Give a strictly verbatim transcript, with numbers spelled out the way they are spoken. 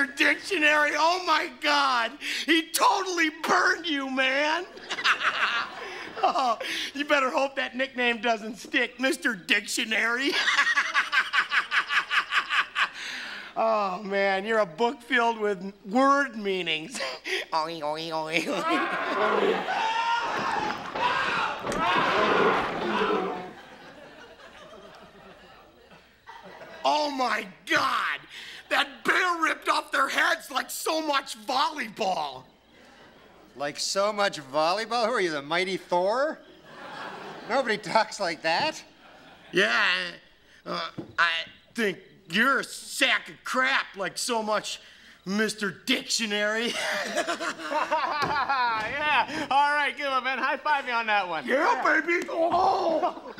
Webster Dictionary. Oh, my God. He totally burned you, man. Oh, you better hope that nickname doesn't stick, Mister Dictionary. Oh, man, you're a book filled with word meanings. Oing, oing, oing, oing. Oh, my God. That bear ripped off their heads like so much volleyball. Like so much volleyball? Who are you, the mighty Thor? Nobody talks like that. Yeah, uh, I think you're a sack of crap like so much Mister Dictionary. Yeah, all right, give him, man. High five me on that one. Yeah, yeah. Baby. Oh.